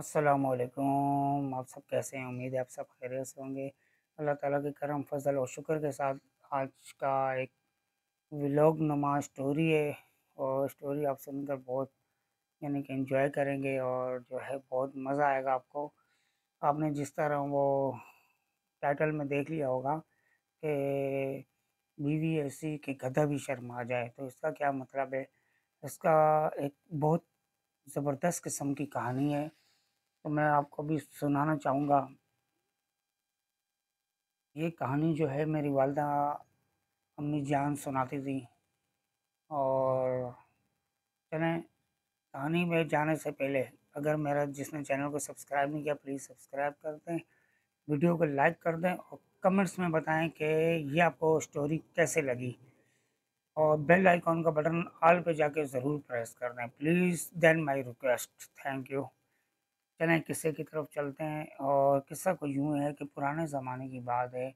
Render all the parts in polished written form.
अस्सलामुअलैकुम, आप सब कैसे हैं? उम्मीद है आप सब खैरियत से होंगे। अल्लाह ताला के करम फजल और शुक्र के साथ आज का एक व्लॉग नुमा स्टोरी है और स्टोरी आप सुनकर बहुत यानी कि एंजॉय करेंगे और जो है बहुत मज़ा आएगा आपको। आपने जिस तरह वो टाइटल में देख लिया होगा कि बीवी ऐसी कि गधा भी शर्मा जाए, तो इसका क्या मतलब है? इसका एक बहुत ज़बरदस्त किस्म की कहानी है तो मैं आपको भी सुनाना चाहूँगा। ये कहानी जो है मेरी वालदा अम्मी जान सुनाती थी और चलें कहानी में जाने से पहले अगर मेरा जिसने चैनल को सब्सक्राइब नहीं किया प्लीज़ सब्सक्राइब कर दें, वीडियो को लाइक कर दें और कमेंट्स में बताएं कि ये आपको स्टोरी कैसे लगी और बेल आइकॉन का बटन ऑल पे जाके ज़रूर प्रेस कर दें please, then my request, thank you. चलें किस्से की तरफ चलते हैं और किस्सा को यूँ है कि पुराने ज़माने की बात है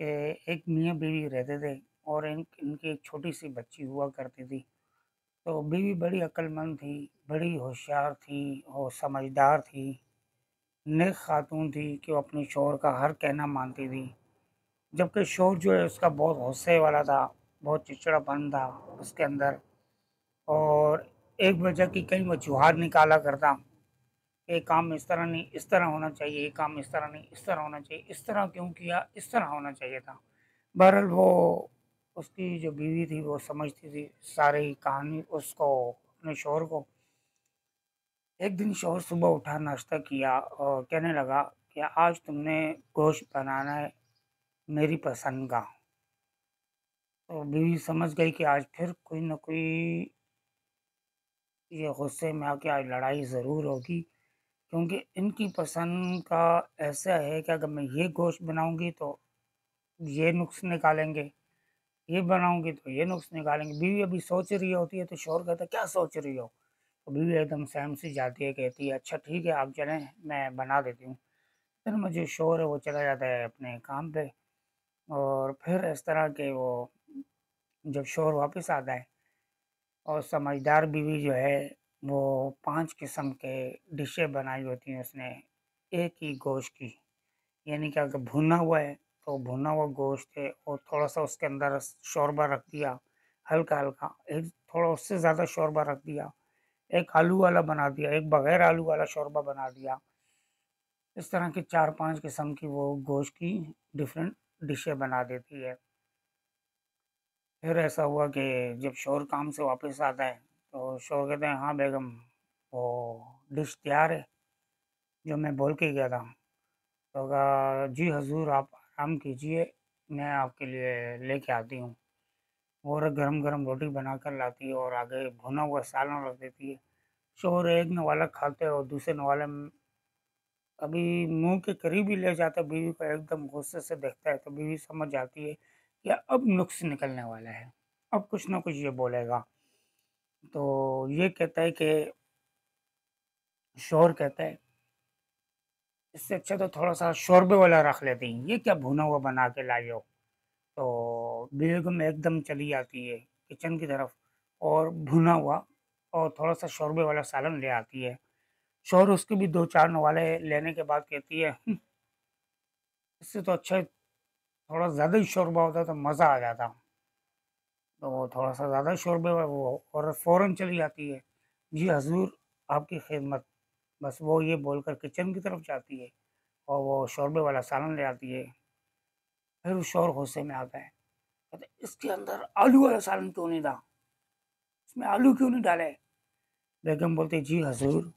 कि एक मियाँ बीवी रहते थे और इनकी एक छोटी सी बच्ची हुआ करती थी। तो बीवी बड़ी अक्लमंद थी, बड़ी होशियार थी और समझदार थी, नेक खातून थी कि वो अपने शौहर का हर कहना मानती थी, जबकि शौहर जो है उसका बहुत गुस्से वाला था, बहुत चिड़चिड़ापन था उसके अंदर और एक वजह की कई वजूहत निकाला करता, एक काम इस तरह नहीं इस तरह होना चाहिए, एक काम इस तरह नहीं इस तरह होना चाहिए, इस तरह क्यों किया, इस तरह होना चाहिए था। बहरहाल वो उसकी जो बीवी थी वो समझती थी सारी कहानी उसको, अपने शौहर को। एक दिन शौहर सुबह उठा, नाश्ता किया और कहने लगा कि आज तुमने गोश्त बनाना है मेरी पसंद का। तो बीवी समझ गई कि आज फिर कोई ना कोई ये गुस्से में आके आज लड़ाई ज़रूर होगी, क्योंकि इनकी पसंद का ऐसा है कि अगर मैं ये गोश्त बनाऊंगी तो ये नुक्स निकालेंगे, ये बनाऊंगी तो ये नुक्स निकालेंगे। बीवी अभी सोच रही होती है तो शौहर कहता है क्या सोच रही हो? तो बीवी एकदम सहम सी जाती है, कहती है अच्छा ठीक है आप चलें मैं बना देती हूँ। फिर मुझे शोर है वो चला जाता है अपने काम पे और फिर इस तरह के वो जब शोर वापस आता है और समझदार बीवी जो है वो 5 किस्म के डिशें बनाई होती हैं उसने एक ही गोश्त की, यानी कि अगर भुना हुआ है तो भुना हुआ गोश्त है और थोड़ा सा उसके अंदर शोरबा रख दिया, हल्का हल्का, एक थोड़ा उससे ज़्यादा शोरबा रख दिया, एक आलू वाला बना दिया, एक बग़ैर आलू वाला शोरबा बना दिया। इस तरह के 4-5 किस्म की वो गोश्त की डिफरेंट डिशें बना देती है। फिर ऐसा हुआ कि जब शोर काम से वापस आता है तो शोर कहते हैं हाँ बेगम वो डिश तैयार है जो मैं बोल के गया था। तो कहा जी हुजूर आप आराम कीजिए मैं आपके लिए लेके आती हूँ। और गरम गरम रोटी बनाकर लाती है और आगे भुना हुआ सालन रख देती है। शोहर एक नवाला खाते हैं और दूसरे नवाले में अभी मुंह के करीब ही ले जाता है, बीवी को एकदम गुस्से से देखता है। तो बीवी समझ जाती है कि अब नुक्स निकलने वाला है, अब कुछ ना कुछ ये बोलेगा। तो ये कहता है कि शोहर कहता है इससे अच्छा तो थोड़ा सा शोरबे वाला रख लेते हैं, ये क्या भुना हुआ बना के लाई हो। तो बेगम एकदम चली जाती है किचन की तरफ और भुना हुआ और थोड़ा सा शोरबे वाला सालन ले आती है। शोहर उसके भी 2-4 नवाले लेने के बाद कहती है इससे तो अच्छा थोड़ा ज़्यादा ही शोरबा होता तो मज़ा आ जाता। तो वो थोड़ा सा ज़्यादा शोरबे वो और फ़ौरन चली जाती है जी हुजूर आपकी खिदमत, बस वो ये बोलकर किचन की तरफ जाती है और वो शोरबे वाला सालन ले आती है। फिर शोहर गुस्से में आता है कहते इसके अंदर आलू वाला सालन क्यों नहीं था, इसमें आलू क्यों नहीं डाले? बेगम बोलते जी हुजूर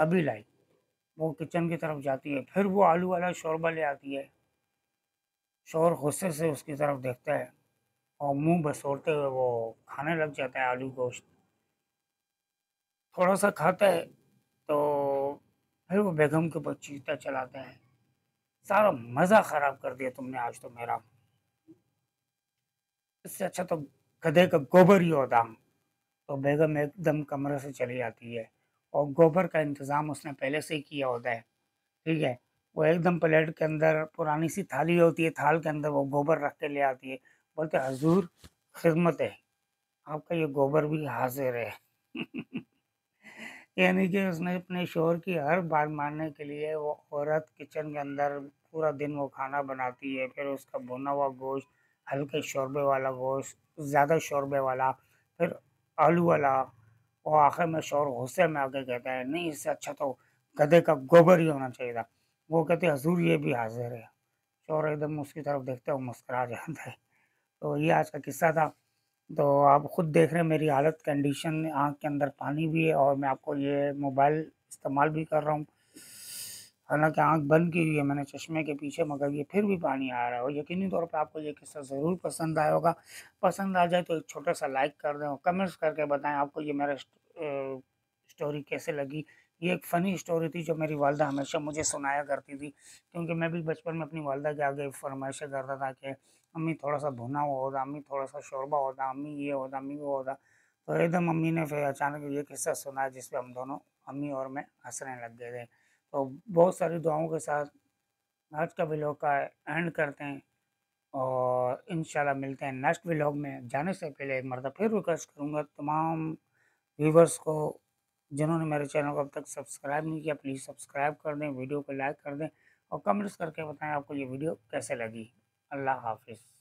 अभी लाई। वो किचन की तरफ जाती है फिर वो आलू वाला शोरबा ले आती है। शोहर गुस्से से उसकी तरफ देखता है और मुंह बसोरते हुए वो खाने लग जाता है आलू गोश्त। थोड़ा सा खाता है तो फिर वो बेगम के ऊपर चीखता चलाता है सारा मज़ा ख़राब कर दिया तुमने आज तो मेरा, इससे अच्छा तो गधे का गोबर ही होता। तो बेगम एकदम कमरे से चली आती है और गोबर का इंतज़ाम उसने पहले से ही किया होता है, ठीक है। वो एकदम प्लेट के अंदर पुरानी सी थाली होती है, थाल के अंदर वो गोबर रख के ले आती है। बोलते हुजूर खिदमत है आपका ये गोबर भी हाजिर है यानी कि उसने अपने शोहर की हर बात मानने के लिए वो औरत किचन के अंदर पूरा दिन वो खाना बनाती है, फिर उसका भुना हुआ गोश्त, हल्के शोरबे वाला गोश्त, ज़्यादा शोरबे वाला, फिर आलू वाला, और आखिर में शोहर गुस्से में आके कहता है नहीं इससे अच्छा तो गधे का गोबर ही होना चाहिए था। वो कहते हजूर ये भी हाजिर है। शोहर एकदम उसकी तरफ देखते हुए मुस्करा जाता है। तो ये आज का किस्सा था। तो आप ख़ुद देख रहे हैं मेरी हालत, कंडीशन, आँख के अंदर पानी भी है और मैं आपको ये मोबाइल इस्तेमाल भी कर रहा हूँ, हालांकि आँख बंद की हुई है मैंने चश्मे के पीछे, मगर ये फिर भी पानी आ रहा है। और यकीनी तौर पे आपको ये किस्सा ज़रूर पसंद आया होगा। पसंद आ जाए तो एक छोटा सा लाइक कर दें और कमेंट्स करके बताएं आपको ये मेरा स्टोरी कैसे लगी। ये एक फ़नी स्टोरी थी जो मेरी वालदा हमेशा मुझे सुनाया करती थी, क्योंकि मैं भी बचपन में अपनी वालदा के आगे फरमाइशें करता था कि अम्मी थोड़ा सा भुना हुआ होता, अम्मी थोड़ा सा शोरबा होता, अम्मी ये होता, अम्मी वो होता। तो एकदम अम्मी ने फिर अचानक ये किस्सा सुनाया जिसपे हम दोनों, अम्मी और मैं, हंसने लग गए थे। तो बहुत सारी दुआओं के साथ आज का व्लॉग का एंड करते हैं और इंशाल्लाह मिलते हैं नेक्स्ट व्लॉग में। जाने से पहले एक मरतबा फिर रिक्वेस्ट करूँगा तमाम व्यूवर्स को जिन्होंने मेरे चैनल को अब तक सब्सक्राइब नहीं किया, प्लीज़ सब्सक्राइब कर दें, वीडियो को लाइक कर दें और कमेंट्स करके बताएं आपको ये वीडियो कैसे लगी। अल्लाह हाफिज़।